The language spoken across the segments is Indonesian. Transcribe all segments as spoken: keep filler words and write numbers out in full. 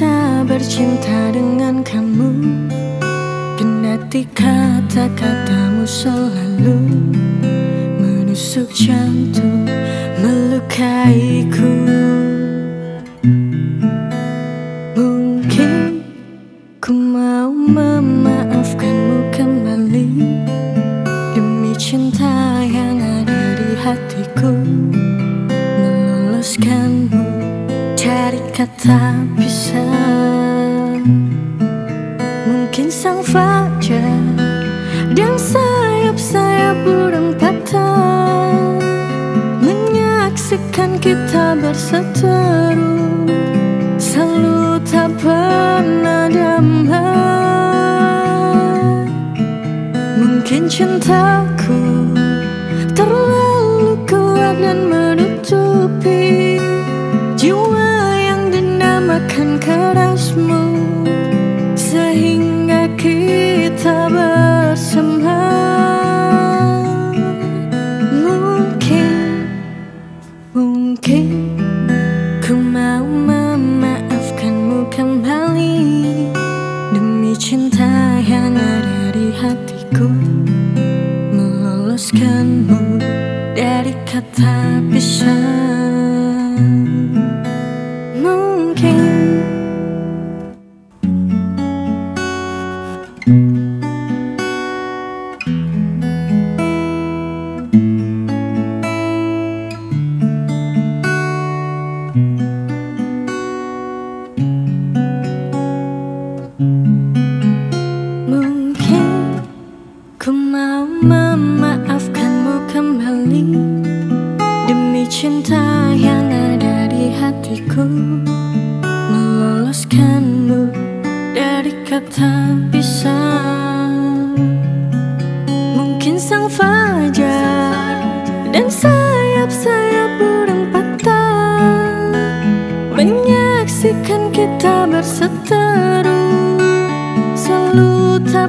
bisa bercinta dengan kamu, kendati kata-katamu selalu menusuk jantung, melukaiku. Mungkin ku mau memaafkanmu kembali demi cinta yang ada di hatiku, meloloskanmu dari kata pisah. Mungkin sang fajar dan sayap-sayap burung patah menyaksikan kita berseteru, selalu tak pernah damai. Mungkin cintaku terlalu kuat dan menutupi jiwa makan kerasmu, sehingga kita bersama. Mungkin, mungkin ku mau memaafkanmu kembali demi cinta yang ada di hatiku, meloloskanmu dari kata pisah. Cinta yang ada di hatiku, meloloskanmu dari kata pisah. Mungkin sang fajar dan sayap-sayap burung patah menyaksikan kita berseteru, selalu tak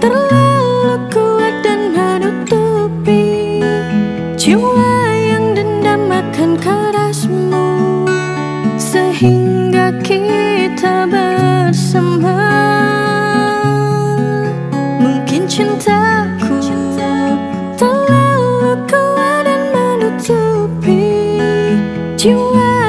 terlalu kuat dan menutupi jiwa yang dendam akan kerasmu, sehingga kita bersama. Mungkin cintaku terlalu kuat dan menutupi jiwa